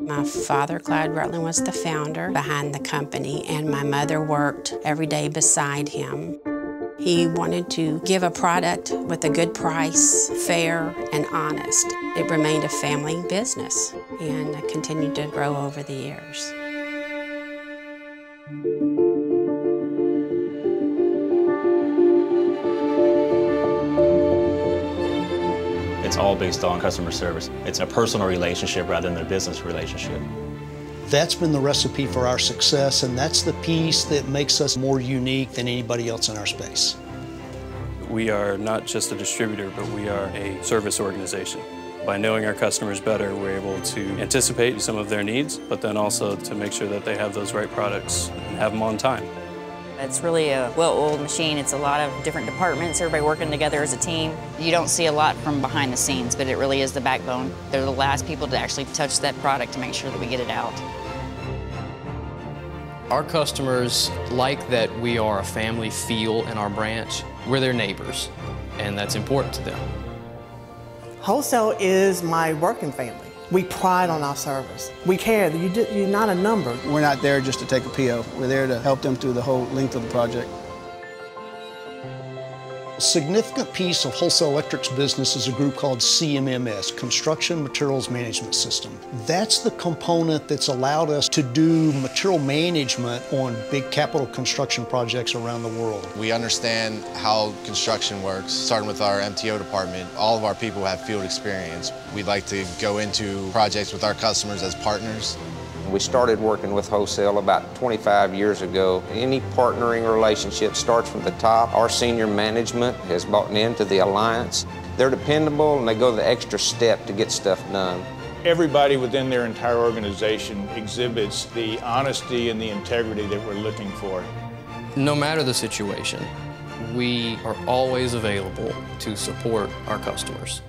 My father, Clyde Rutland, was the founder behind the company, and my mother worked every day beside him. He wanted to give a product with a good price, fair and honest. It remained a family business and continued to grow over the years. It's all based on customer service. It's a personal relationship rather than a business relationship. That's been the recipe for our success, and that's the piece that makes us more unique than anybody else in our space. We are not just a distributor, but we are a service organization. By knowing our customers better, we're able to anticipate some of their needs, but then also to make sure that they have those right products and have them on time. It's really a well-oiled machine. It's a lot of different departments, everybody working together as a team. You don't see a lot from behind the scenes, but it really is the backbone. They're the last people to actually touch that product to make sure that we get it out. Our customers like that we are a family feel in our branch. We're their neighbors, and that's important to them. Wholesale is my working family. We pride on our service. We care. You're not a number. We're not there just to take a PO. We're there to help them through the whole length of the project. A significant piece of Wholesale Electric's business is a group called CMMS, Construction Materials Management System. That's the component that's allowed us to do material management on big capital construction projects around the world. We understand how construction works, starting with our MTO department. All of our people have field experience. We like to go into projects with our customers as partners. We started working with Wholesale about 25 years ago. Any partnering relationship starts from the top. Our senior management has bought into the alliance. They're dependable and they go the extra step to get stuff done. Everybody within their entire organization exhibits the honesty and the integrity that we're looking for. No matter the situation, we are always available to support our customers.